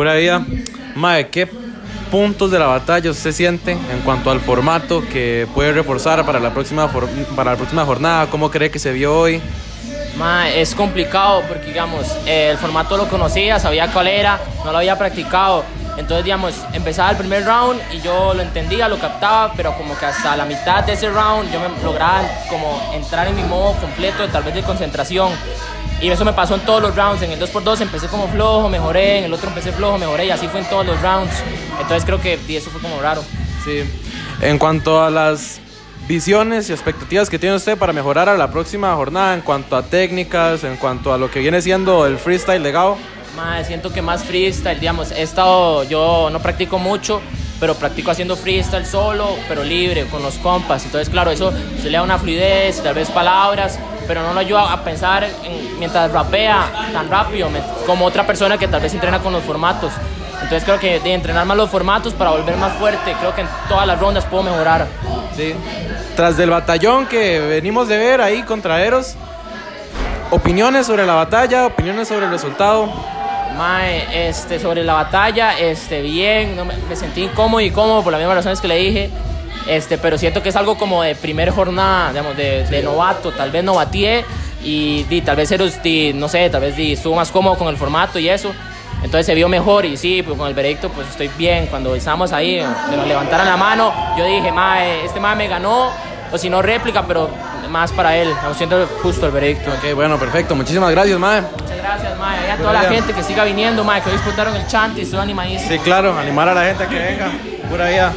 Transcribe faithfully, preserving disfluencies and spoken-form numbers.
Pura vida. Mae, ¿qué puntos de la batalla usted siente en cuanto al formato que puede reforzar para la próxima, para la próxima jornada? ¿Cómo cree que se vio hoy? Mae, es complicado porque, digamos, eh, el formato lo conocía, sabía cuál era, no lo había practicado. Entonces, digamos, empezaba el primer round y yo lo entendía, lo captaba, pero como que hasta la mitad de ese round yo me lograba como entrar en mi modo completo, tal vez de concentración. Y eso me pasó en todos los rounds. En el dos por dos empecé como flojo, mejoré, en el otro empecé flojo, mejoré, y así fue en todos los rounds. Entonces creo que eso fue como raro. Sí. En cuanto a las visiones y expectativas que tiene usted para mejorar a la próxima jornada, en cuanto a técnicas, en cuanto a lo que viene siendo el freestyle de Gao. Mae, siento que más freestyle, digamos, he estado, yo no practico mucho, pero practico haciendo freestyle solo, pero libre, con los compas. Entonces, claro, eso se le da una fluidez, tal vez palabras, pero no lo ayuda a pensar en, mientras rapea tan rápido, como otra persona que tal vez entrena con los formatos. Entonces creo que de entrenar más los formatos para volver más fuerte, creo que en todas las rondas puedo mejorar. Sí. Tras del batallón que venimos de ver ahí contra Eros, opiniones sobre la batalla, opiniones sobre el resultado. Mae, este, sobre la batalla, este, bien, no, me, me sentí incómodo y cómodo por las mismas razones que le dije, este, pero siento que es algo como de primera jornada, digamos, de, sí. de novato, tal vez novatié y, y tal vez eres, y, no sé, tal vez y, estuvo más cómodo con el formato y eso, entonces se vio mejor y sí, pues con el veredicto pues estoy bien. Cuando estábamos ahí, se nos levantaron la mano, yo dije, mae, este mae me ganó, o si no réplica, pero más para él, aún siendo justo el veredicto. Ok, bueno, perfecto, muchísimas gracias, mae. Muchas gracias, mae, y a toda la gente que siga viniendo, mae, que hoy disputaron el chant y estuvo animadísimo. Sí, claro, animar a la gente a que venga, pura vida.